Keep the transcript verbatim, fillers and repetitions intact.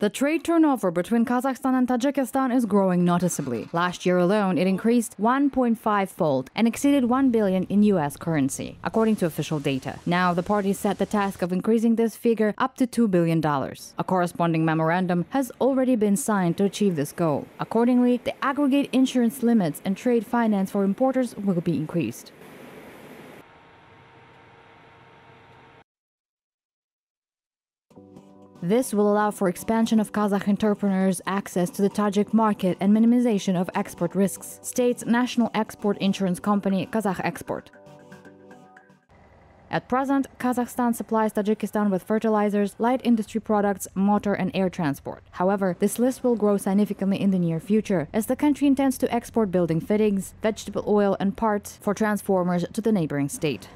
The trade turnover between Kazakhstan and Tajikistan is growing noticeably. Last year alone, it increased one point five fold and exceeded one billion in U S currency, according to official data. Now, the parties set the task of increasing this figure up to two billion dollars. A corresponding memorandum has already been signed to achieve this goal. Accordingly, the aggregate insurance limits and trade finance for importers will be increased. This will allow for expansion of Kazakh entrepreneurs' access to the Tajik market and minimization of export risks, states national export insurance company Kazakh Export. At present, Kazakhstan supplies Tajikistan with fertilizers, light industry products, motor and air transport. However, this list will grow significantly in the near future, as the country intends to export building fittings, vegetable oil and parts for transformers to the neighboring state.